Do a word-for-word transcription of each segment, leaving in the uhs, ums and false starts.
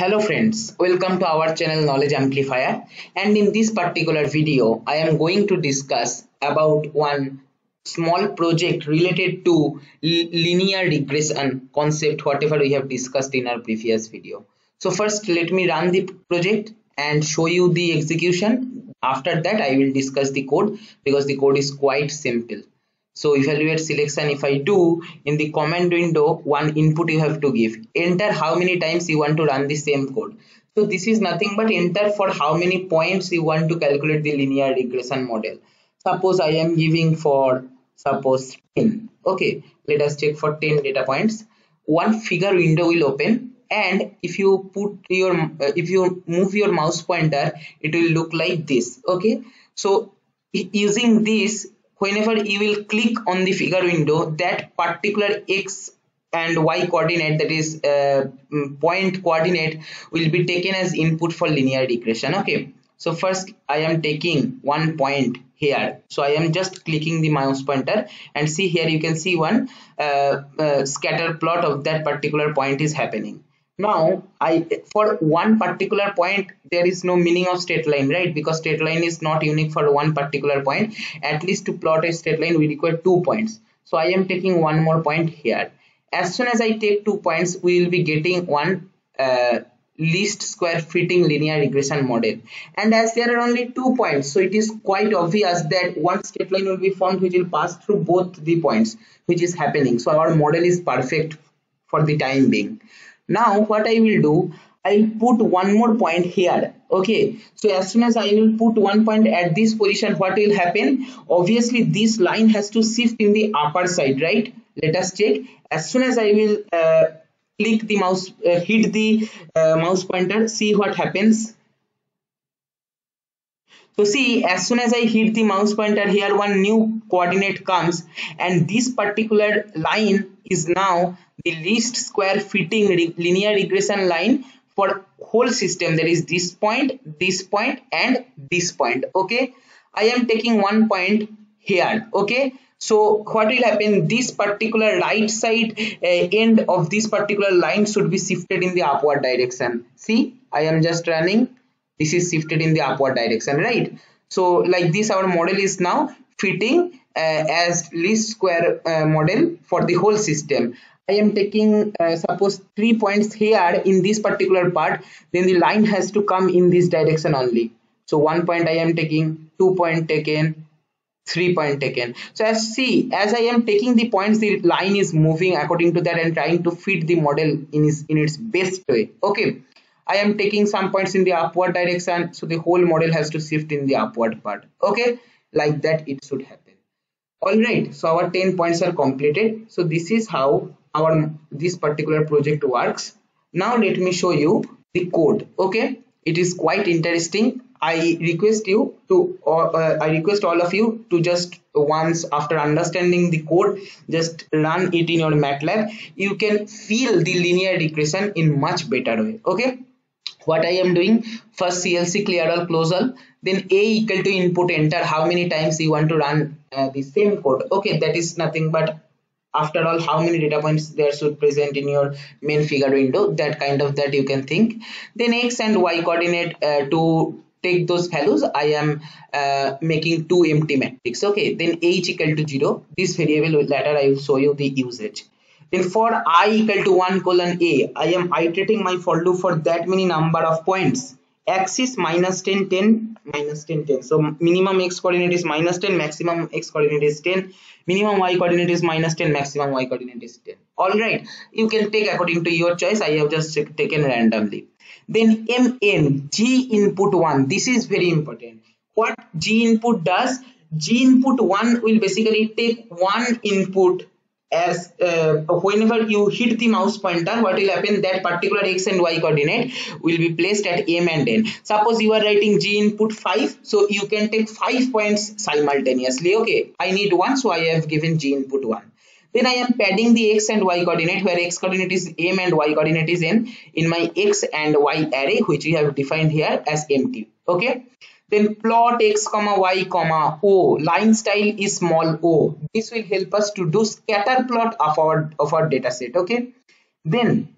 Hello friends, welcome to our channel Knowledge Amplifier, and in this particular video I am going to discuss about one small project related to linear regression concept, whatever we have discussed in our previous video. So first let me run the project and show you the execution. After that I will discuss the code because the code is quite simple. So evaluate selection, if I do, in the command window, one input you have to give. Enter how many times you want to run the same code. So this is nothing but enter for how many points you want to calculate the linear regression model. Suppose I am giving for, suppose ten. Okay, let us check for ten data points. One figure window will open, and if you put your, uh, if you move your mouse pointer, it will look like this. Okay, so using this, whenever you will click on the figure window, that particular X and Y coordinate, that is uh, point coordinate, will be taken as input for linear regression. Okay, so first I am taking one point here. So I am just clicking the mouse pointer, and see here you can see one uh, uh, scatter plot of that particular point is happening. Now, I for one particular point, there is no meaning of straight line, right? Because straight line is not unique for one particular point. At least to plot a straight line, we require two points. So I am taking one more point here. As soon as I take two points, we will be getting one uh, least square fitting linear regression model. And as there are only two points, so it is quite obvious that one straight line will be formed which will pass through both the points, which is happening. So our model is perfect for the time being. Now what I will do, I will put one more point here. Okay, so as soon as I will put one point at this position, what will happen? Obviously this line has to shift in the upper side, right? Let us check. As soon as I will uh, click the mouse, uh, hit the uh, mouse pointer, see what happens. So see, as soon as I hit the mouse pointer here, one new coordinate comes, and this particular line is now the least square fitting re linear regression line for whole system. That is this point, this point, and this point. Okay, I am taking one point here. Okay, so what will happen? This particular right side uh, end of this particular line should be shifted in the upward direction. See, I am just running. This is shifted in the upward direction, right? So like this, our model is now fitting uh, as least square uh, model for the whole system. I am taking uh, suppose three points here in this particular part, then the line has to come in this direction only. So one point I am taking, two point taken, three point taken. So as see, as I am taking the points, the line is moving according to that and trying to fit the model in its, in its best way. Okay. I am taking some points in the upward direction, so the whole model has to shift in the upward part. Okay, like that it should happen. All right, so our ten points are completed. So this is how our this particular project works. Now let me show you the code. Okay, it is quite interesting. I request you to, or uh, I request all of you to just once after understanding the code, just run it in your MATLAB. You can feel the linear regression in much better way. Okay. What I am doing, first C L C clear all close all, then A equal to input enter how many times you want to run uh, the same code. Okay, that is nothing but after all how many data points there should present in your main figure window, that kind of that you can think. Then X and Y coordinate uh, to take those values, I am uh, making two empty matrix. Okay, then H equal to zero, this variable later I will show you the usage. Then for I equal to one colon a, I am iterating my for loop for that many number of points. Axis minus ten, ten, minus ten, ten. So minimum x coordinate is minus ten, maximum x coordinate is ten, minimum y coordinate is minus ten, maximum y coordinate is ten. All right, you can take according to your choice. I have just taken randomly. Then M N, G input one. This is very important. What G input does? G input one will basically take one input. As uh, whenever you hit the mouse pointer, what will happen, that particular x and y coordinate will be placed at m and n. Suppose you are writing G input five, so you can take five points simultaneously. Okay, I need one, so I have given G input one. Then I am padding the x and y coordinate, where x coordinate is m and y coordinate is n, in my x and y array, which we have defined here as empty. Okay. Then plot x comma y comma o, line style is small o. This will help us to do scatter plot of our of our data set. Okay, then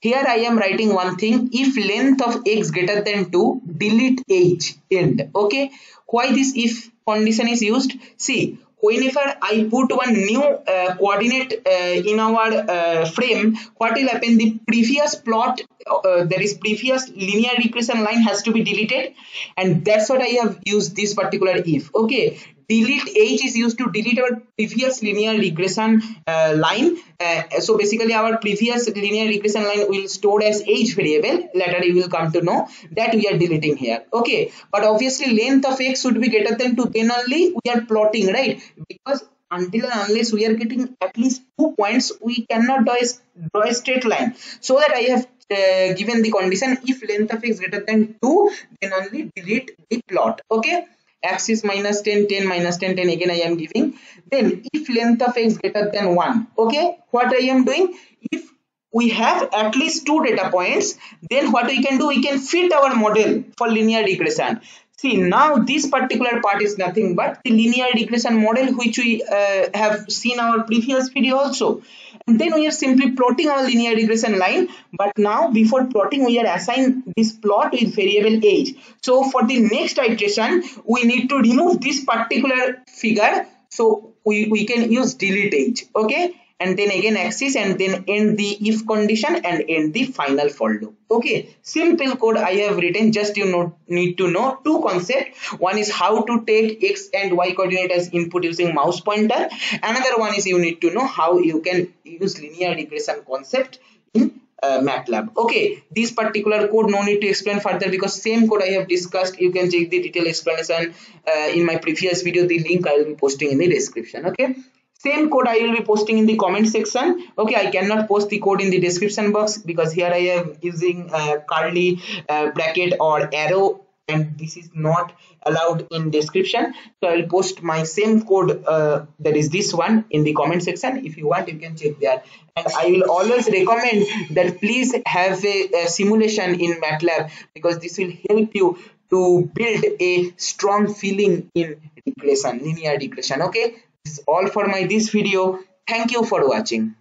Here I am writing one thing, if length of x greater than two, delete h, end. Okay, why this if condition is used? See, whenever I put one new uh, coordinate uh, in our uh, frame, what will happen? The previous plot, uh, there is previous linear regression line has to be deleted, and that's what I have used this particular if. Okay, delete h is used to delete our previous linear regression uh, line. Uh, so basically our previous linear regression line will store as h variable. Later you will come to know that we are deleting here. Okay, but obviously length of x should be greater than two, then only we are plotting, right? Because until and unless we are getting at least two points, we cannot draw a, draw a straight line. So that I have uh, given the condition, if length of x greater than two, then only delete the plot. Okay, axis minus ten, ten, minus ten, ten, again I am giving. Then if length of x greater than one, okay, what I am doing, if we have at least two data points, then what we can do, we can fit our model for linear regression. See, now this particular part is nothing but the linear regression model which we uh, have seen our previous video also. And then we are simply plotting our linear regression line. But now before plotting, we are assigning this plot with variable h. So for the next iteration, we need to remove this particular figure. So we, we can use delete h. Okay. And then again axis, and then end the if condition and end the final for loop. Okay, simple code I have written, just you know, need to know two concepts. One is how to take x and y coordinate as input using mouse pointer. Another one is you need to know how you can use linear regression concept in uh, MATLAB. Okay, this particular code no need to explain further because same code I have discussed. You can check the detailed explanation uh, in my previous video. The link I will be posting in the description. Okay. Same code I will be posting in the comment section. Okay, I cannot post the code in the description box because here I am using uh, curly uh, bracket or arrow, and this is not allowed in description. So I will post my same code, uh, that is this one, in the comment section. If you want, you can check that. And I will always recommend that please have a, a simulation in MATLAB, because this will help you to build a strong feeling in regression, linear regression. Okay. This is all for my this video. Thank you for watching.